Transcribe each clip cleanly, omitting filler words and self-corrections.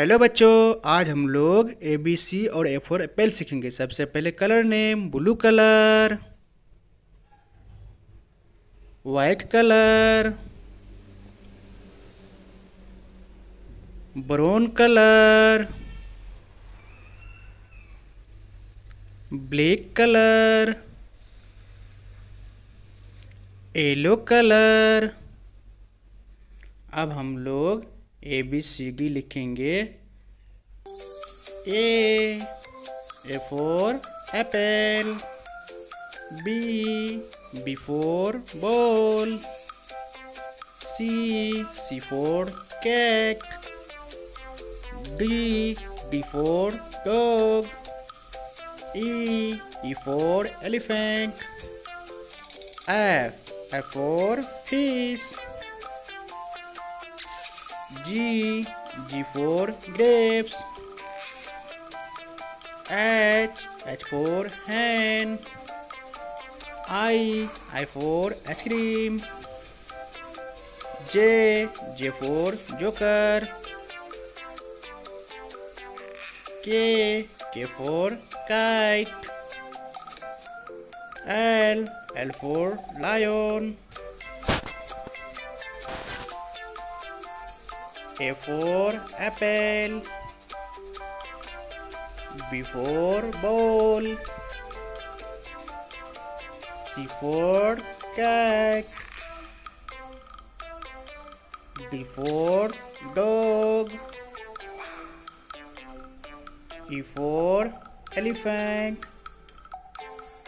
Hello बच्चों, आज हम लोग ए बी सी और ए फॉर एप्पल सीखेंगे। सबसे पहले colour name, blue colour, white colour, brown colour, black colour, yellow colour. अब हम लोग ए बी सी डी लिखेंगे। A for apple. B for ball. C for cat. D for dog. E for elephant. F for fish. G for grapes, H for hand, I for ice cream, J for joker, K for kite, L for lion, A for apple, B for ball, C for cat, D for dog, E for elephant,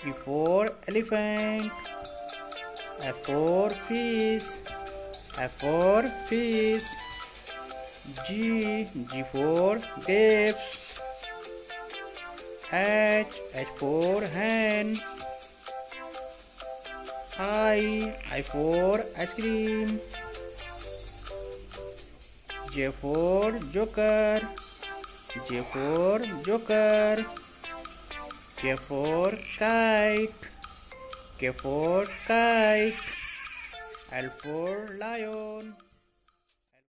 F for fish, G for grapes, H for hand, I for ice cream, J for joker, K for kite, L for lion.